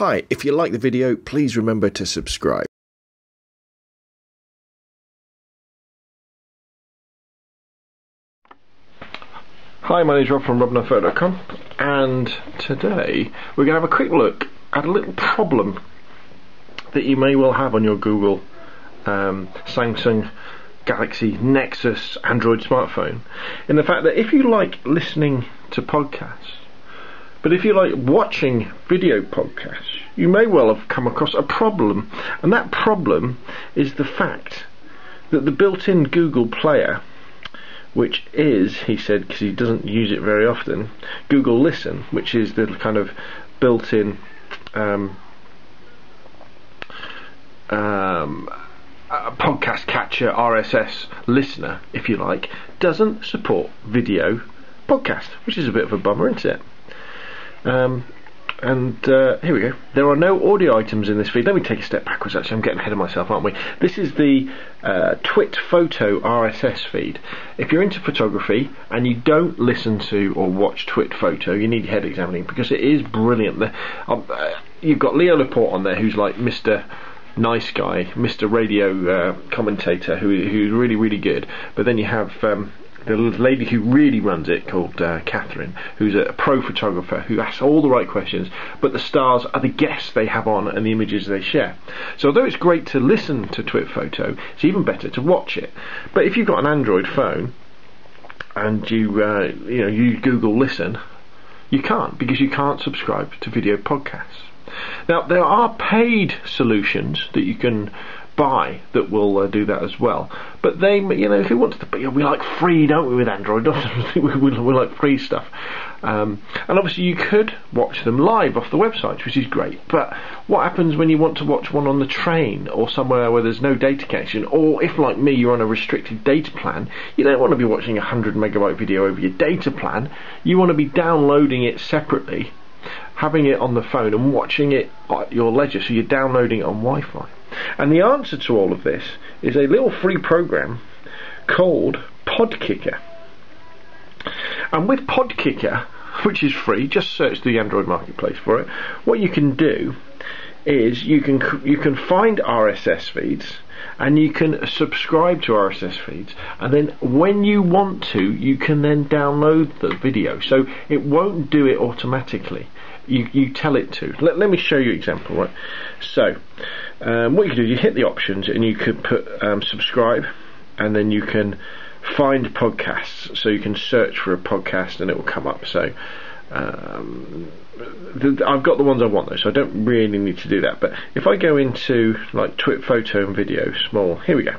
Hi, if you like the video, please remember to subscribe. Hi, my name's Rob from robnunnphoto.com, and today we're going to have a quick look at a little problem that you may well have on your Google Samsung Galaxy Nexus Android smartphone, in the fact that if you like listening to podcasts, but if you like watching video podcasts, you may well have come across a problem, and that problem is the fact that the built-in Google player, which is, he said, because he doesn't use it very often, Google Listen, which is the kind of built-in podcast catcher, RSS listener, if you like, doesn't support video podcast, which is a bit of a bummer, isn't it? Here we go. There are no audio items in this feed. Let me take a step backwards, actually. I'm getting ahead of myself, aren't we? This is the TWiT Photo RSS feed. If you're into photography and you don't listen to or watch TWiT Photo, you need head examining, because it is brilliant. You've got Leo Laporte on there, who's like Mr. Nice Guy, Mr. Radio commentator, who's really, really good. But then you have the lady who really runs it, called Catherine, who's a pro photographer who asks all the right questions, but the stars are the guests they have on and the images they share. So although it's great to listen to TWiT Photo, it's even better to watch it. But if you've got an Android phone and you Google Listen, you can't, because you can't subscribe to video podcasts. Now, there are paid solutions that you can buy that will do that as well, but they, if you want to, we like free, don't we, with Android? we like free stuff, and obviously you could watch them live off the website, which is great. But what happens when you want to watch one on the train or somewhere where there's no data connection, or if, like me, you're on a restricted data plan, you don't want to be watching a 100 megabyte video over your data plan. You want to be downloading it separately, having it on the phone and watching it at your leisure, so you're downloading it on Wi-Fi. And the answer to all of this is a little free program called Podkicker. And with Podkicker, which is free, just search the Android Marketplace for it. What you can do is you can find RSS feeds, and you can subscribe to RSS feeds, and then when you want to, you can then download the video. So it won't do it automatically. You tell it to. Let me show you an example, right? So what you can do is you hit the options, and you could put subscribe, and then you can find podcasts. So you can search for a podcast and it will come up. So I've got the ones I want, though, so I don't really need to do that. But if I go into like TWiT Photo and Video, small, here we go.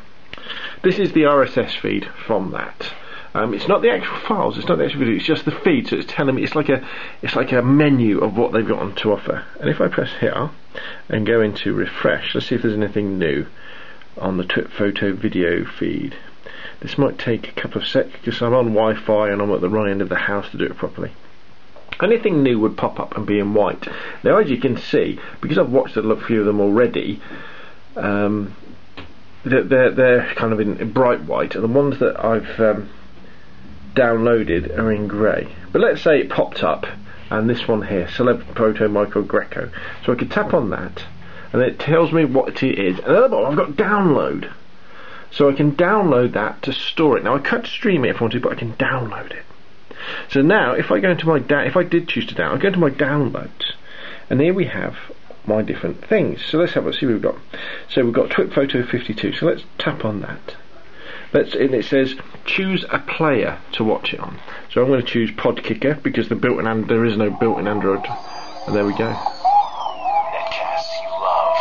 This is the RSS feed from that. It's not the actual files, it's not the actual video, it's just the feed. So it's telling me, it's like a menu of what they've got on to offer. And if I press here and go into refresh, let's see if there's anything new on the TWiT Photo video feed. This might take a couple of seconds because I'm on Wi-Fi and I'm at the wrong end of the house to do it properly. Anything new would pop up and be in white. Now, as you can see, because I've watched a few of them already, they're kind of in bright white, and the ones that I've downloaded are in grey. But let's say it popped up, and this one here, Celeb Proto Michael Greco. So I could tap on that, and it tells me what it is. And I've got download, so I can download that to store it. Now, I could stream it if I wanted, but I can download it. So now, if I go into my I go into my downloads, and here we have my different things. So let's see what we've got. So we've got TWiT Photo 52. So let's tap on that. And it says choose a player to watch it on. So I'm going to choose Podkicker, because there is no built-in Android. And there we go. Podcasts you love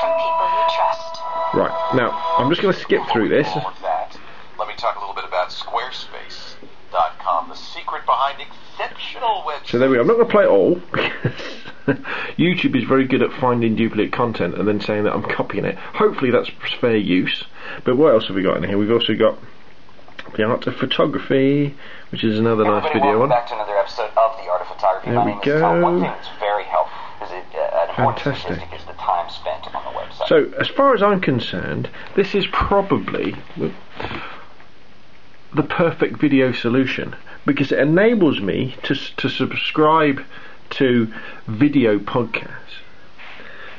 from people you trust. Right, now I'm just going to skip through this. Let me talk a little bit about Squarespace.com, the secret behind exceptional websites. So there we are. I'm not going to play it all. YouTube is very good at finding duplicate content and then saying that I'm copying it. Hopefully that's fair use. But what else have we got in here? We've also got the Art of Photography, which is another nice video. Welcome back to another episode of the Art of Photography. There we go. One thing that's very helpful is is the time spent on the website. So as far as I'm concerned, this is probably the perfect video solution, because it enables me to subscribe to video podcasts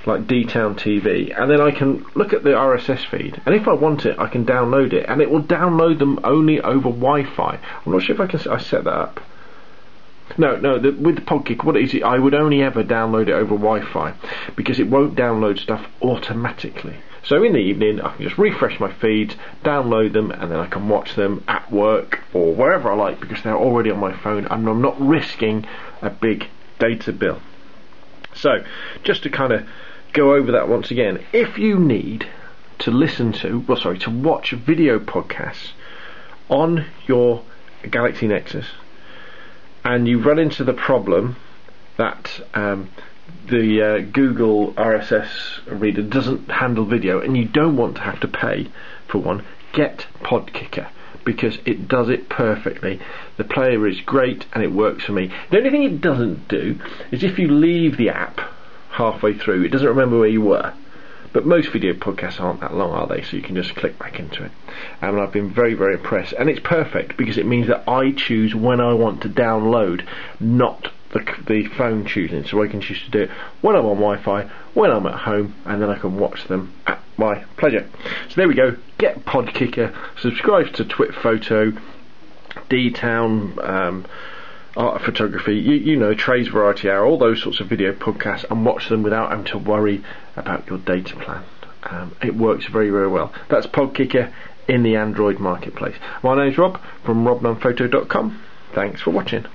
like D-Town TV, and then I can look at the RSS feed, and if I want it I can download it, and it will download them only over Wi-Fi. I'm not sure if I can set that up. No, with the Podkicker, what is it? I would only ever download it over Wi-Fi, because it won't download stuff automatically. So in the evening I can just refresh my feeds, download them, and then I can watch them at work or wherever I like, because they're already on my phone and I'm not risking a big data bill. So just to kind of go over that once again, if you need to listen to, well sorry, to watch video podcasts on your Galaxy Nexus, and you run into the problem that the Google RSS reader doesn't handle video, and you don't want to have to pay for one, get Podkicker, because it does it perfectly. The player is great and it works for me. The only thing it doesn't do is if you leave the app halfway through, it doesn't remember where you were. But most video podcasts aren't that long, are they? So you can just click back into it. And I've been very, very impressed. And it's perfect because it means that I choose when I want to download, not the phone choosing. So I can choose to do it when I'm on Wi-Fi, when I'm at home, and then I can watch them at my pleasure. So there we go. Get Podkicker. Subscribe to TWiT Photo, D-Town, Art of Photography, you know, Trace's Variety Hour, all those sorts of video podcasts, and watch them without having to worry about your data plan. It works very, very well. That's Podkicker in the Android Marketplace. My name's Rob from robnunnphoto.com. Thanks for watching.